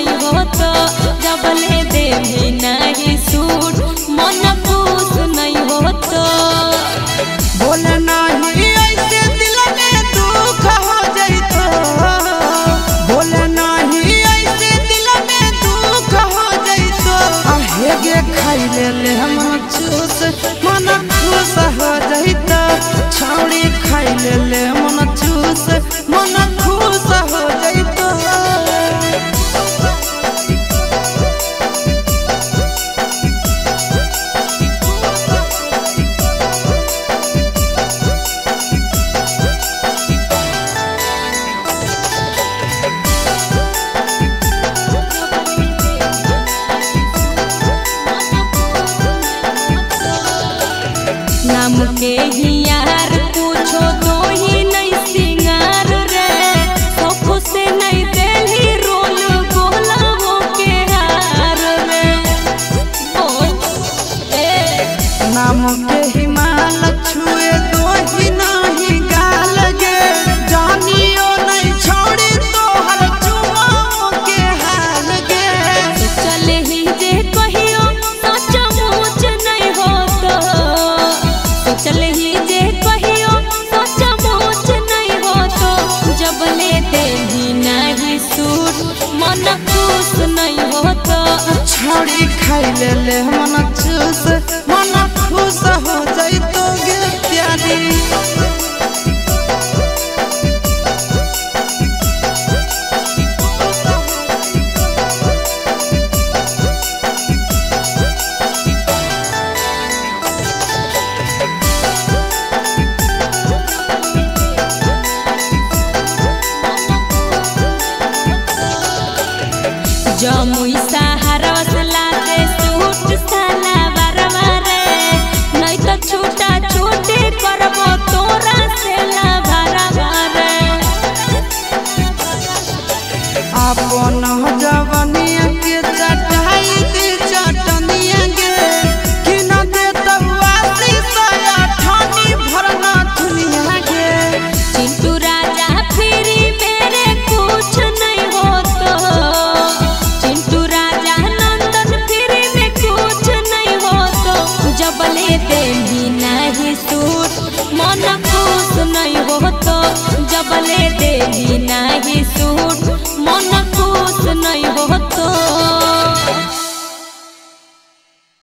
suit